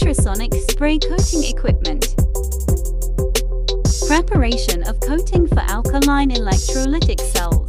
ultrasonic spray coating equipment. Preparation of coating for alkaline electrolytic cells.